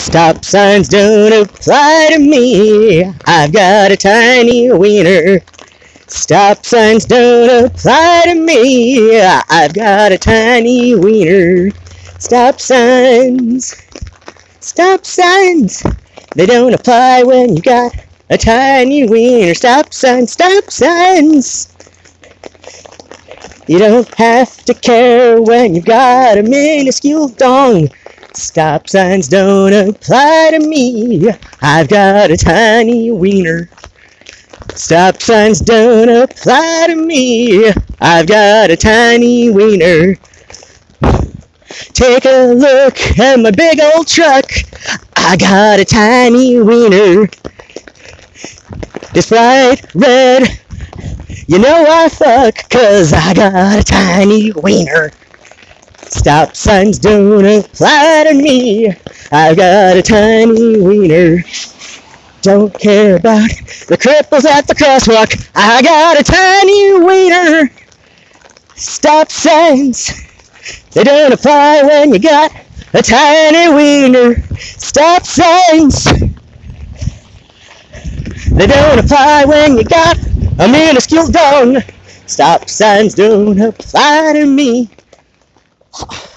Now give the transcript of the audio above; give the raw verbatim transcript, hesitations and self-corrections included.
Stop signs don't apply to me. I've got a tiny wiener. Stop signs don't apply to me. I've got a tiny wiener. Stop signs. Stop signs. They don't apply when you got a tiny wiener. Stop signs. Stop signs. You don't have to care when you've got a minuscule dong. Stop signs don't apply to me. I've got a tiny wiener. Stop signs don't apply to me. I've got a tiny wiener. Take a look at my big old truck. I got a tiny wiener. It's bright red. You know I fuck, 'cause I got a tiny wiener. Stop signs don't apply to me. I've got a tiny wiener. Don't care about the cripples at the crosswalk. I got a tiny wiener. Stop signs, they don't apply when you got a tiny wiener. Stop signs, they don't apply when you got a minuscule dong. Stop signs don't apply to me. Oh.